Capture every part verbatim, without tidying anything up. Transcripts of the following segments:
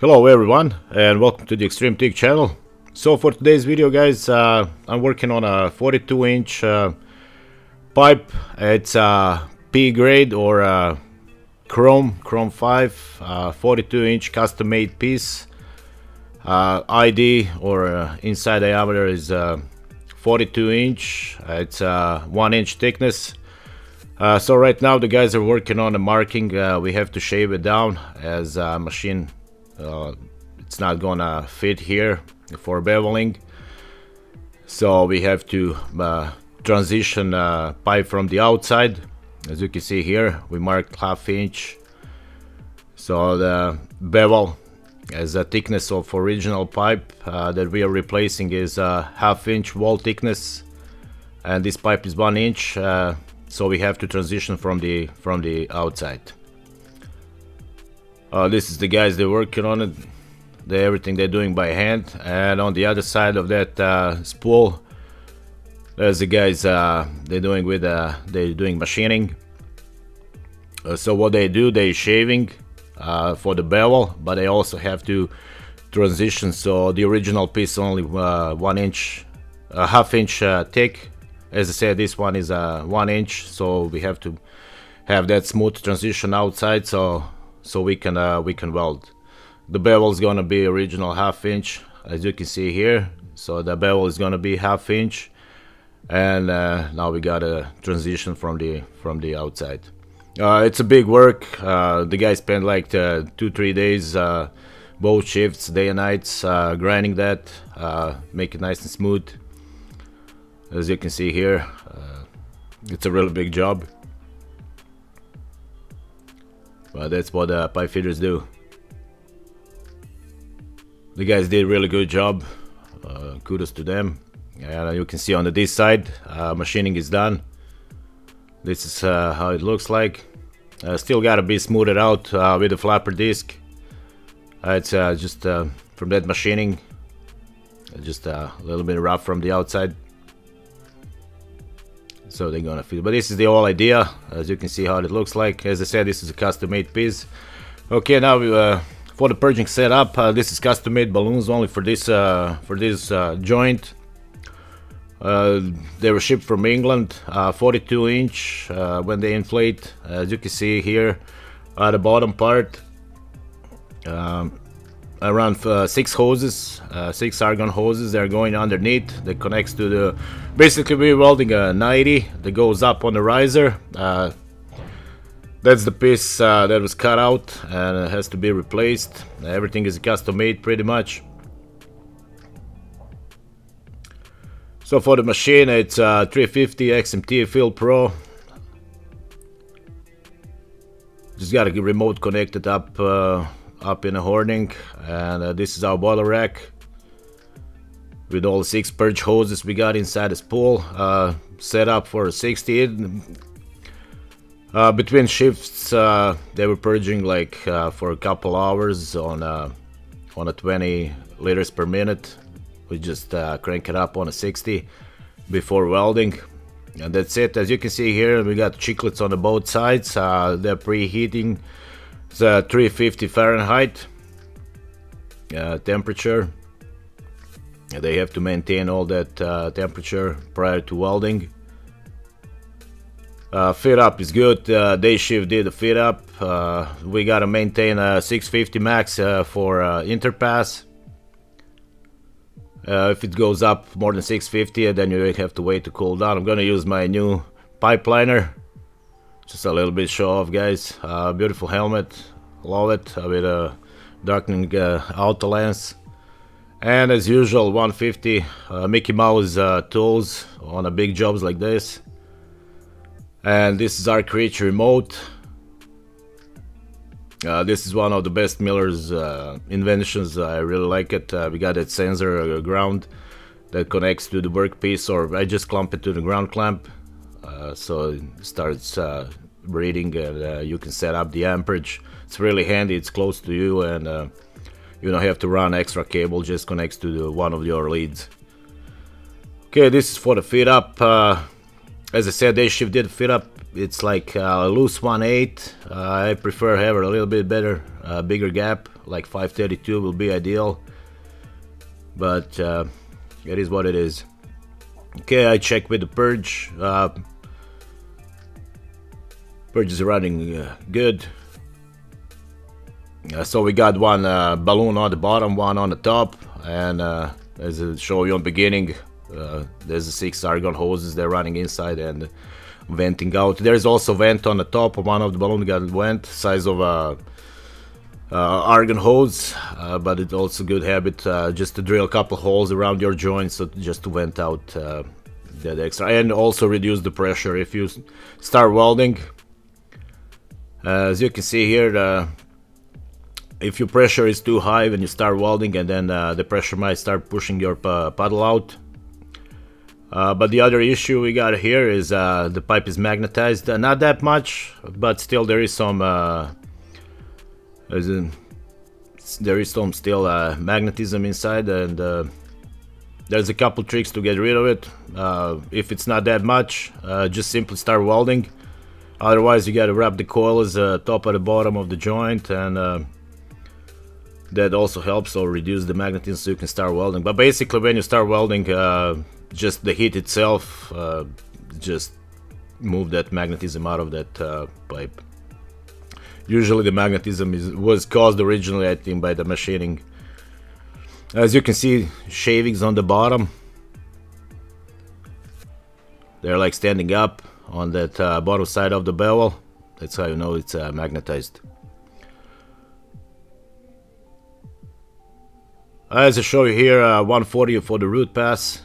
Hello everyone and welcome to the Extreme Tick channel. So for today's video guys, uh, I'm working on a forty-two inch uh, pipe. It's a uh, P grade or uh, chrome chrome five uh, forty-two inch custom made piece. uh, I D or uh, inside diameter is uh, forty-two inch. uh, it's uh, one inch thickness. Uh, so right now the guys are working on the marking. Uh, we have to shave it down as a machine. Uh, it's not gonna fit here for beveling, so we have to uh, transition uh, pipe from the outside. As you can see here, we marked half inch, so the bevel as a thickness of original pipe uh, that we are replacing is uh, half inch wall thickness, and this pipe is one inch, uh, so we have to transition from the from the outside. Uh, this is the guys they're working on it. They everything they're doing by hand. And on the other side of that uh, spool, there's the guys uh, they're doing with uh, they're doing machining. Uh, so what they do, they shaving uh, for the bevel, but they also have to transition. So the original piece only uh, one inch, a half inch uh, thick. As I said, this one is a uh, one inch, so we have to have that smooth transition outside. So. So we can uh, we can weld. The bevel is gonna be original half inch, as you can see here. So the bevel is gonna be half inch, and uh, now we got a transition from the from the outside. Uh, it's a big work. Uh, the guy spent like uh, two three days, uh, both shifts, day and nights, uh, grinding that, uh, make it nice and smooth. As you can see here, uh, it's a really big job. But that's what uh, pipe fitters do. The guys did a really good job. Uh, kudos to them. And you can see on the this side, uh, machining is done. This is uh, how it looks like. Uh, still gotta be smoothed out uh, with a flapper disc. Uh, it's uh, just uh, from that machining, uh, just uh, a little bit rough from the outside. So they're gonna feel, but this is the whole idea. As you can see how it looks like. As I said, this is a custom made piece. Okay, now we, uh, for the purging setup, uh, this is custom made balloons only for this uh, for this uh, joint. Uh, they were shipped from England, uh, forty-two inch. Uh, when they inflate, as you can see here, at the bottom part, um, around uh, six hoses, uh, six argon hoses. They're going underneath. That connects to the. Basically, we're welding a ninety that goes up on the riser. Uh, that's the piece uh, that was cut out and it has to be replaced. Everything is custom made, pretty much. So for the machine, it's uh, three fifty X M T field pro. Just got a remote connected up. Uh, up in a hoarding, and uh, this is our bottle rack with all six purge hoses we got inside the spool, uh, set up for sixty. Uh, between shifts uh, they were purging like uh, for a couple hours on a, on a twenty liters per minute. We just uh, crank it up on a sixty before welding, and that's it. As you can see here, we got chiclets on the both sides. Uh, they're preheating. It's uh, three fifty Fahrenheit uh, temperature. They have to maintain all that uh, temperature prior to welding. Uh, fit up is good. Uh, day shift did the fit up. Uh, we gotta maintain a six fifty max uh, for uh, interpass. Uh, if it goes up more than six fifty, then you have to wait to cool down. I'm gonna use my new pipeliner. Just a little bit show off, guys. Uh, beautiful helmet, love it, uh, with a darkening uh, auto lens. And as usual, one fifty uh, Mickey Mouse uh, tools on a big jobs like this. And this is our creature remote. Uh, this is one of the best Miller's uh, inventions. I really like it. Uh, we got that sensor uh, ground that connects to the workpiece, or I just clamp it to the ground clamp. Uh, so it starts uh, reading, and uh, you can set up the amperage. It's really handy, it's close to you, and uh, you don't have to run extra cable, just connects to the, one of your leads. Okay, this is for the fit up. Uh, as I said, they shift did fit up it's like uh, loose one eighth. uh, I prefer have a little bit better, uh, bigger gap, like five thirty-two will be ideal, but uh, it is what it is. Okay, I check with the purge. uh, purge is running uh, good. Uh, so we got one uh, balloon on the bottom, one on the top, and uh, as I show you on beginning, uh, there's the six argon hoses, they're running inside and venting out. There's also vent on the top, one of the balloon got vent, size of a uh, argon hose, uh, but it's also good habit uh, just to drill a couple holes around your joints, so just to vent out uh, that extra, and also reduce the pressure if you start welding. Uh, as you can see here, uh, if your pressure is too high when you start welding, and then uh, the pressure might start pushing your puddle out. Uh, but the other issue we got here is uh, the pipe is magnetized, uh, not that much, but still there is some uh, in, there is some still uh, magnetism inside, and uh, there's a couple tricks to get rid of it. Uh, if it's not that much, uh, just simply start welding. Otherwise you gotta wrap the coils uh, top at the bottom of the joint, and uh, that also helps or reduce the magnetism, so you can start welding. But basically when you start welding, uh, just the heat itself uh, just move that magnetism out of that uh, pipe. Usually the magnetism is, was caused originally, I think, by the machining. As you can see, shavings on the bottom, they're like standing up on that uh, bottom side of the bevel. That's how you know it's uh, magnetized. As I show you here, uh, one forty for the root pass.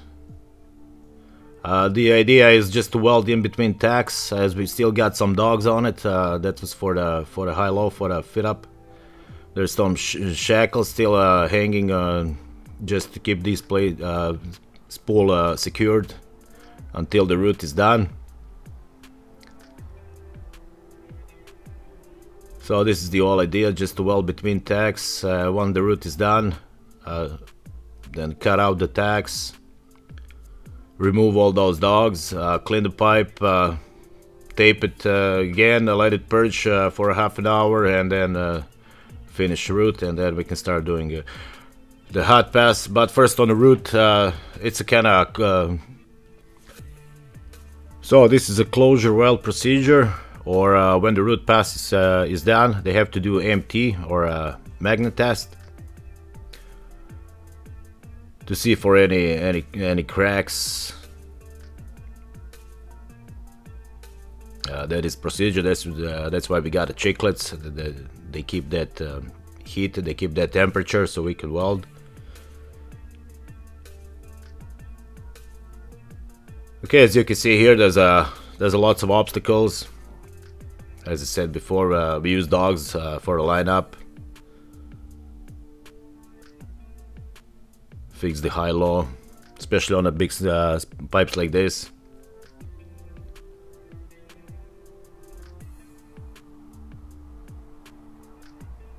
Uh, the idea is just to weld in between tacks, as we still got some dogs on it. Uh, that was for the for the high-low, for the fit-up. There's some sh shackles still uh, hanging, uh, just to keep this plate uh, spool uh, secured until the root is done. So this is the whole idea, just to weld between tacks. Uh, when the root is done, Uh, then cut out the tacks, remove all those dogs, uh, clean the pipe, uh, tape it uh, again, uh, let it purge uh, for a half an hour, and then uh, finish root, and then we can start doing uh, the hot pass. But first on the root, uh, it's a kind of uh, so this is a closure weld procedure, or uh, when the root pass is, uh, is done, they have to do M T or a magnet test to see for any any any cracks. Uh, that is procedure. That's uh, that's why we got the chiclets. They, they keep that um, heat. They keep that temperature, so we could weld. Okay, as you can see here, there's a there's a lots of obstacles. As I said before, uh, we use dogs uh, for the lineup. Fix the high-low, especially on the big uh, pipes like this.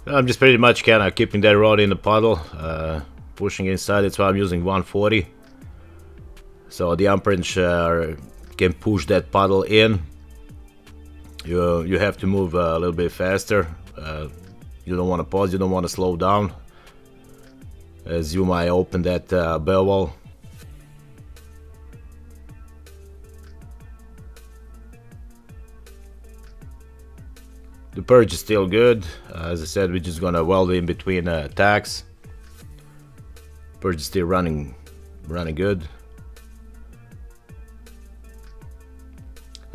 I'm just pretty much kind of keeping that rod in the puddle, uh, pushing inside. That's why I'm using one forty. So the amperage uh, can push that puddle in. You you have to move a little bit faster. Uh, you don't want to pause. You don't want to slow down, as you might open that uh, bevel. The purge is still good. Uh, as I said, we're just gonna weld in between uh, tacks. Purge is still running, running good.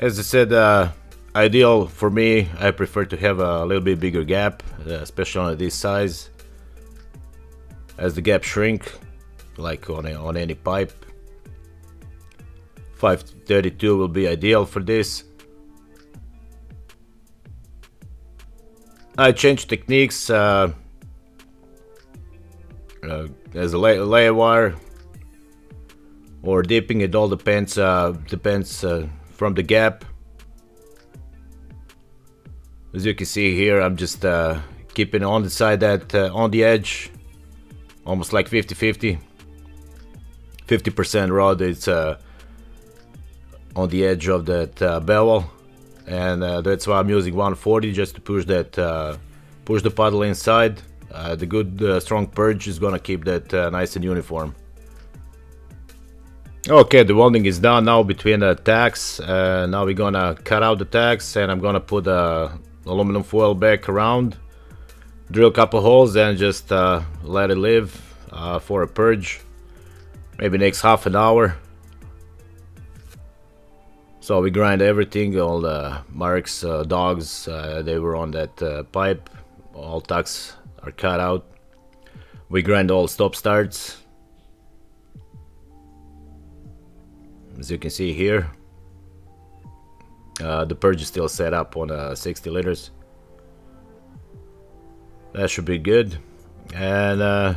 As I said, uh, ideal for me, I prefer to have a little bit bigger gap, uh, especially on this size. As the gap shrink, like on a, on any pipe, five thirty-two will be ideal for this. I changed techniques uh, uh, as a lay, layer wire or dipping. It all depends uh, depends uh, from the gap. As you can see here, I'm just uh, keeping on the side that uh, on the edge. Almost like fifty fifty. fifty percent rod, it's uh, on the edge of that uh, bevel, and uh, that's why I'm using one forty, just to push that uh, push the puddle inside. Uh, the good uh, strong purge is gonna keep that uh, nice and uniform. Okay, the welding is done now between the tacks. Uh, now we're gonna cut out the tacks, and I'm gonna put uh, aluminum foil back around, drill a couple holes, and just uh, let it live uh, for a purge. Maybe next half an hour. So we grind everything, all the marks, uh, dogs, uh, they were on that uh, pipe, all tacks are cut out. We grind all stop starts, as you can see here. Uh, the purge is still set up on uh, sixty liters. That should be good. And uh,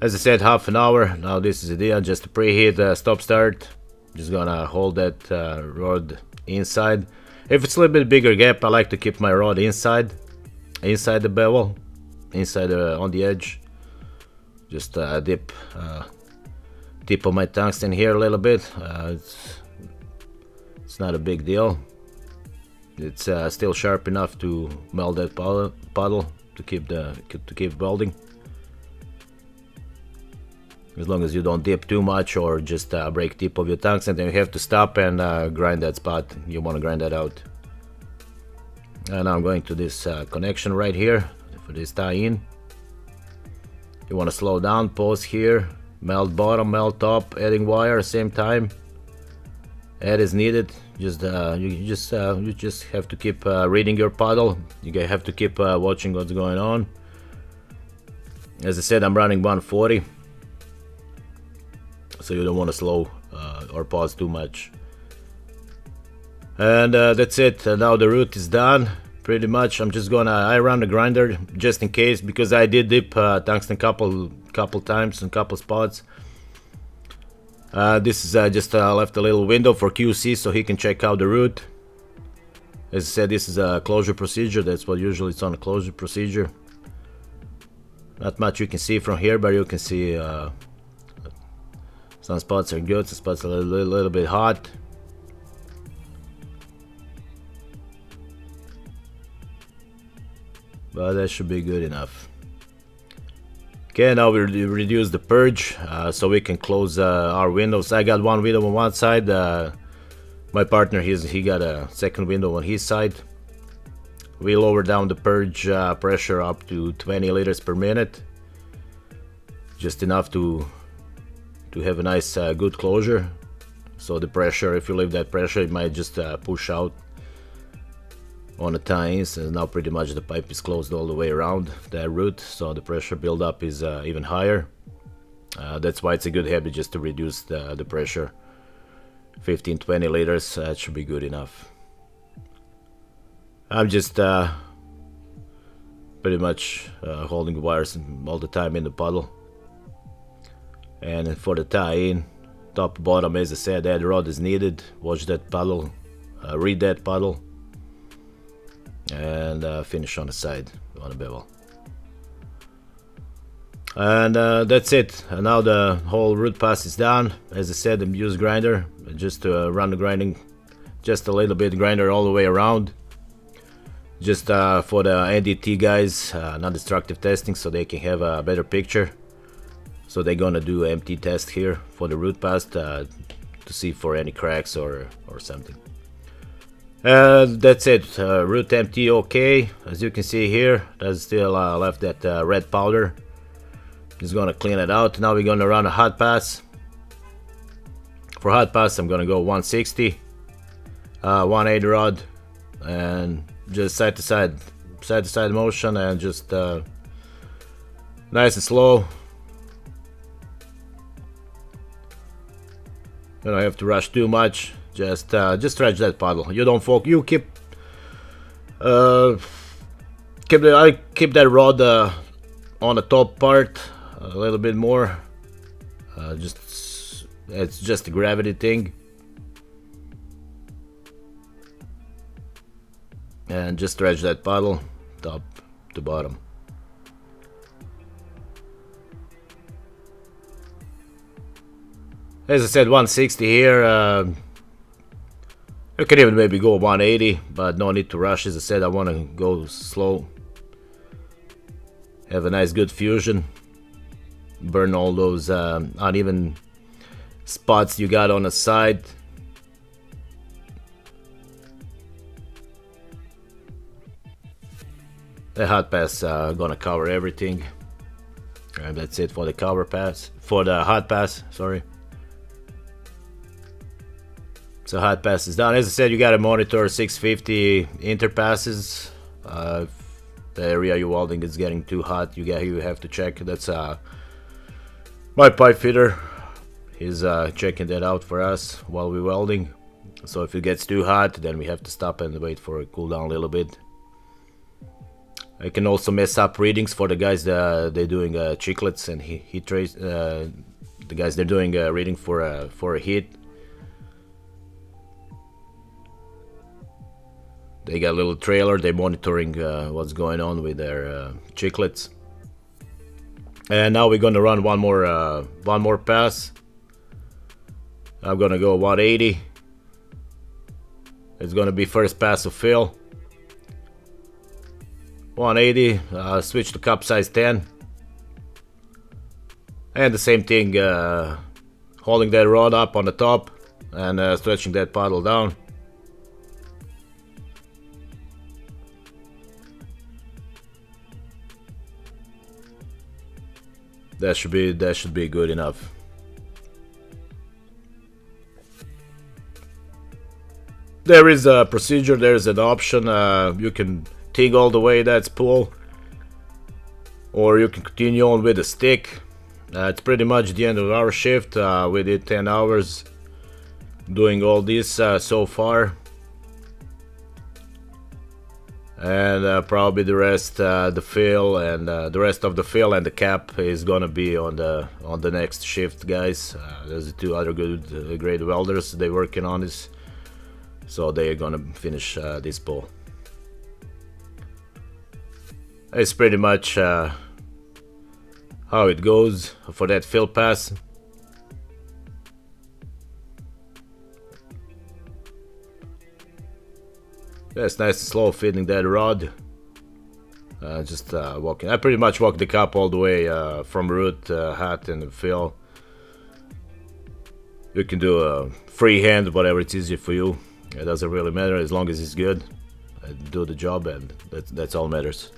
as I said, half an hour. Now this is the deal, just to preheat the uh, stop start. Just gonna hold that uh, rod inside. If it's a little bit bigger gap, I like to keep my rod inside, inside the bevel, inside uh, on the edge. Just uh, dip uh, tip of my tungsten here a little bit. Uh, it's, it's not a big deal. It's uh, still sharp enough to melt that puddle, puddle to keep the to keep welding. As long as you don't dip too much or just uh, break tip of your tungsten, then you have to stop and uh, grind that spot. You want to grind that out. And I'm going to this uh, connection right here for this tie-in. You want to slow down, pause here, melt bottom, melt top, adding wire same time. Add is needed. Just uh, you just uh, you just have to keep uh, reading your puddle. You have to keep uh, watching what's going on. As I said, I'm running one forty. So you don't want to slow uh, or pause too much. And uh, that's it. Uh, now the root is done pretty much. I'm just gonna I run the grinder just in case, because I did dip uh, tungsten couple couple times in couple spots. Uh, this is uh, just uh, left a little window for Q C so he can check out the root. As I said, this is a closure procedure. That's what usually it's on a closure procedure. Not much you can see from here, but you can see uh, some spots are good, some spots are a little, little bit hot. But that should be good enough. Okay, now we re reduce the purge uh, so we can close uh, our windows. I got one window on one side. Uh, my partner, he's, he got a second window on his side. We lower down the purge uh, pressure up to twenty liters per minute. Just enough to to have a nice uh, good closure. So the pressure, if you leave that pressure, it might just uh, push out on the tie-ins, and now pretty much the pipe is closed all the way around that root, so the pressure buildup is uh, even higher. Uh, that's why it's a good habit just to reduce the, the pressure. fifteen to twenty liters, that uh, should be good enough. I'm just uh, pretty much uh, holding wires all the time in the puddle. And for the tie-in, top bottom, as I said, that rod is needed. Watch that puddle, uh, read that puddle, and uh, finish on the side on the bevel. And uh, that's it. And now the whole root pass is done. As I said, I'm using grinder just to uh, run the grinding, just a little bit grinder all the way around. Just uh, for the N D T guys, uh, non-destructive testing, so they can have a better picture. So they're gonna do an M T test here for the root pass uh, to see for any cracks or or something. Uh, that's it. Uh, root M T okay. As you can see here, that's still uh, left that uh, red powder. Just gonna clean it out. Now we're gonna run a hot pass. For hot pass, I'm gonna go one sixty, uh, one eighty rod, and just side to side, side to side motion, and just uh, nice and slow. You don't have to rush too much. Just, uh, just stretch that puddle. You don't focus. You keep, uh, keep the, I keep that rod uh, on the top part a little bit more. Uh, just, it's just a gravity thing, and just stretch that puddle, top to bottom. As I said, one sixty here, uh, I can even maybe go one eighty, but no need to rush. As I said, I want to go slow, have a nice good fusion, burn all those uh, uneven spots you got on the side. The hot pass uh, gonna cover everything, and that's it for the cover pass, for the hot pass, sorry. So hot pass is done. As I said, you gotta monitor six fifty interpasses. Uh, if the area you're welding is getting too hot, you got you have to check. That's uh, my pipe fitter. He's uh, checking that out for us while we're welding. So if it gets too hot, then we have to stop and wait for it cool down a little bit. I can also mess up readings for the guys that they're doing uh, chiclets and he heat trace. Uh, the guys they're doing a reading for uh, for a heat. They got a little trailer. They're monitoring uh, what's going on with their uh, chiclets. And now we're gonna run one more uh, one more pass. I'm gonna go one eighty. It's gonna be first pass of fill. one eighty, uh, switch to cup size ten, and the same thing, uh, holding that rod up on the top and uh, stretching that paddle down. That should be that should be good enough. There is a procedure. There is an option. Uh, you can T I G all the way, that's pull, or you can continue on with a stick. Uh, it's pretty much the end of our shift. Uh, we did ten hours doing all this uh, so far, and uh, probably the rest uh, the fill and uh, the rest of the fill and the cap is gonna be on the on the next shift, guys. Uh, there's the two other good uh, great welders, they're working on this, so they're gonna finish uh, this pull. It's pretty much uh, how it goes for that fill pass. That's nice and slow, feeding that rod. Uh, just uh, walking. I pretty much walked the cup all the way uh, from root, uh, hat, and fill. You can do a freehand, whatever it's easier for you. It doesn't really matter as long as it's good. I do the job, and that, that's all matters.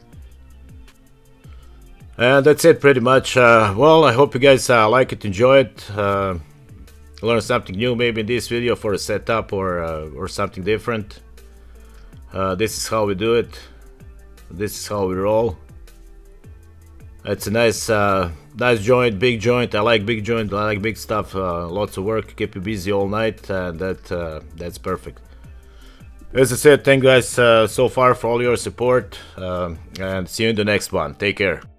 And that's it pretty much. Uh, well, I hope you guys uh, like it, enjoy it, uh, learn something new maybe in this video for a setup or, uh, or something different. Uh, this is how we do it, this is how we roll. It's a nice uh, nice joint, big joint. I like big joint, I like big stuff, uh, lots of work, keep you busy all night, and that, uh, that's perfect. As I said, thank you guys uh, so far for all your support, uh, and see you in the next one. Take care.